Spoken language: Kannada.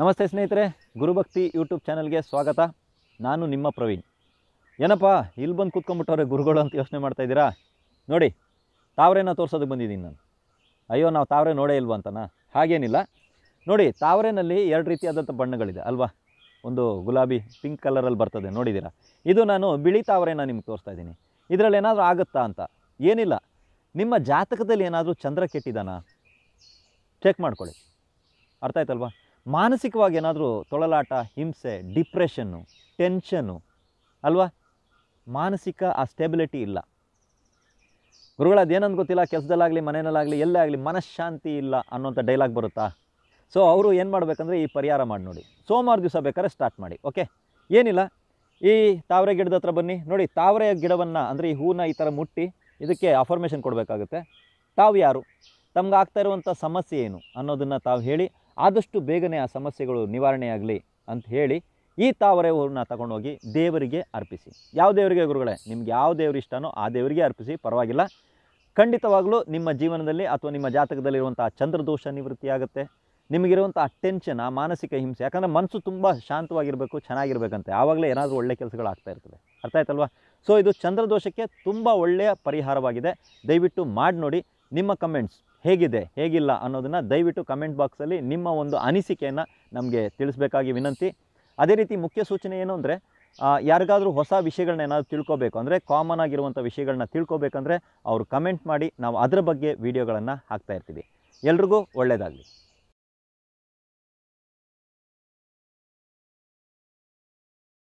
ನಮಸ್ತೆ ಸ್ನೇಹಿತರೆ, ಗುರುಭಕ್ತಿ ಯೂಟ್ಯೂಬ್ ಚಾನೆಲ್ಗೆ ಸ್ವಾಗತ. ನಾನು ನಿಮ್ಮ ಪ್ರವೀಣ್. ಏನಪ್ಪ ಇಲ್ಲಿ ಬಂದು ಕೂತ್ಕೊಂಡ್ಬಿಟ್ಟವ್ರೆ ಗುರುಗಳು ಅಂತ ಯೋಚನೆ ಮಾಡ್ತಾ ಇದ್ದೀರಾ? ನೋಡಿ, ತಾವರೆನ ತೋರಿಸೋದಕ್ಕೆ ಬಂದಿದ್ದೀನಿ ನಾನು. ಅಯ್ಯೋ, ನಾವು ತಾವರೆ ನೋಡೇ ಇಲ್ವಾ ಅಂತನಾ? ಹಾಗೇನಿಲ್ಲ. ನೋಡಿ, ತಾವರೆನಲ್ಲಿ ಎರಡು ರೀತಿಯಾದಂಥ ಬಣ್ಣಗಳಿದೆ ಅಲ್ವಾ? ಒಂದು ಗುಲಾಬಿ ಪಿಂಕ್ ಕಲರಲ್ಲಿ ಬರ್ತದೆ, ನೋಡಿದ್ದೀರಾ? ಇದು ನಾನು ಬಿಳಿ ತಾವರೆನ ನಿಮ್ಗೆ ತೋರಿಸ್ತಾ ಇದ್ದೀನಿ. ಇದರಲ್ಲಿ ಏನಾದರೂ ಆಗುತ್ತಾ ಅಂತ ಏನಿಲ್ಲ. ನಿಮ್ಮ ಜಾತಕದಲ್ಲಿ ಏನಾದರೂ ಚಂದ್ರ ಕೆಟ್ಟಿದ್ದಾನ ಚೆಕ್ ಮಾಡ್ಕೊಳ್ಳಿ. ಅರ್ಥ ಆಯ್ತಲ್ವಾ? ಮಾನಸಿಕವಾಗಿ ಏನಾದರೂ ತೊಳಲಾಟ, ಹಿಂಸೆ, ಡಿಪ್ರೆಷನ್ನು, ಟೆನ್ಷನ್ನು ಅಲ್ವಾ? ಮಾನಸಿಕ ಆ ಸ್ಟೆಬಿಲಿಟಿ ಇಲ್ಲ. ಗುರುಗಳು, ಅದೇನಂದು ಗೊತ್ತಿಲ್ಲ, ಕೆಲಸದಲ್ಲಾಗಲಿ ಮನೆಯಲ್ಲಾಗಲಿ ಎಲ್ಲೇ ಆಗಲಿ ಮನಃಶಾಂತಿ ಇಲ್ಲ ಅನ್ನೋಂಥ ಡೈಲಾಗ್ ಬರುತ್ತಾ? ಸೊ ಅವರು ಏನು ಮಾಡಬೇಕಂದ್ರೆ ಈ ಪರಿಹಾರ ಮಾಡಿ ನೋಡಿ. ಸೋಮವಾರ ದಿವಸ ಬೇಕಾದ್ರೆ ಸ್ಟಾರ್ಟ್ ಮಾಡಿ. ಓಕೆ, ಏನಿಲ್ಲ, ಈ ತಾವರೆ ಗಿಡದ ಹತ್ರ ಬನ್ನಿ. ನೋಡಿ, ತಾವರೆ ಗಿಡವನ್ನು ಅಂದರೆ ಈ ಹೂವನ್ನ ಈ ಥರ ಮುಟ್ಟಿ ಇದಕ್ಕೆ ಅಫರ್ಮೇಷನ್ ಕೊಡಬೇಕಾಗುತ್ತೆ. ತಾವು ಯಾರು, ತಮ್ಗೆ ಆಗ್ತಾ ಇರುವಂಥ ಸಮಸ್ಯೆ ಏನು ಅನ್ನೋದನ್ನು ತಾವು ಹೇಳಿ, ಆದಷ್ಟು ಬೇಗನೆ ಆ ಸಮಸ್ಯೆಗಳು ನಿವಾರಣೆಯಾಗಲಿ ಅಂತ ಹೇಳಿ ಈ ತಾವರೆ ಹೂವನ್ನು ತಗೊಂಡೋಗಿ ದೇವರಿಗೆ ಅರ್ಪಿಸಿ. ಯಾವ ದೇವರಿಗೆ ಗುರುಗಳೇ? ನಿಮ್ಗೆ ಯಾವ ದೇವರು ಇಷ್ಟನೋ ಆ ದೇವರಿಗೆ ಅರ್ಪಿಸಿ, ಪರವಾಗಿಲ್ಲ. ಖಂಡಿತವಾಗಲೂ ನಿಮ್ಮ ಜೀವನದಲ್ಲಿ ಅಥವಾ ನಿಮ್ಮ ಜಾತಕದಲ್ಲಿರುವಂಥ ಚಂದ್ರದೋಷ ನಿವೃತ್ತಿಯಾಗುತ್ತೆ. ನಿಮಗಿರುವಂಥ ಟೆನ್ಷನ್, ಆ ಮಾನಸಿಕ ಹಿಂಸೆ, ಯಾಕಂದರೆ ಮನಸ್ಸು ತುಂಬ ಶಾಂತವಾಗಿರಬೇಕು, ಚೆನ್ನಾಗಿರ್ಬೇಕಂತೆ. ಆವಾಗಲೇ ಏನಾದರೂ ಒಳ್ಳೆಯ ಕೆಲಸಗಳು ಆಗ್ತಾ ಇರ್ತದೆ. ಅರ್ಥ ಆಯ್ತಲ್ವಾ? ಸೊ ಇದು ಚಂದ್ರದೋಷಕ್ಕೆ ತುಂಬ ಒಳ್ಳೆಯ ಪರಿಹಾರವಾಗಿದೆ. ದಯವಿಟ್ಟು ಮಾಡಿ ನೋಡಿ. ನಿಮ್ಮ ಕಮೆಂಟ್ಸ್ ಹೇಗಿದೆ ಹೇಗಿಲ್ಲ ಅನ್ನೋದನ್ನು ದಯವಿಟ್ಟು ಕಮೆಂಟ್ ಬಾಕ್ಸಲ್ಲಿ ನಿಮ್ಮ ಒಂದು ಅನಿಸಿಕೆಯನ್ನು ನಮಗೆ ತಿಳಿಸಬೇಕಾಗಿ ವಿನಂತಿ. ಅದೇ ರೀತಿ ಮುಖ್ಯ ಸೂಚನೆ ಏನು ಅಂದರೆ, ಯಾರಿಗಾದರೂ ಹೊಸ ವಿಷಯಗಳನ್ನ ಏನಾದರೂ ತಿಳ್ಕೋಬೇಕು ಅಂದರೆ, ಕಾಮನ್ ಆಗಿರುವಂಥ ವಿಷಯಗಳನ್ನ ತಿಳ್ಕೋಬೇಕಂದ್ರೆ ಅವರು ಕಮೆಂಟ್ ಮಾಡಿ, ನಾವು ಅದರ ಬಗ್ಗೆ ವಿಡಿಯೋಗಳನ್ನು ಹಾಕ್ತಾ ಇರ್ತೀವಿ. ಎಲ್ರಿಗೂ ಒಳ್ಳೆಯದಾಗಲಿ.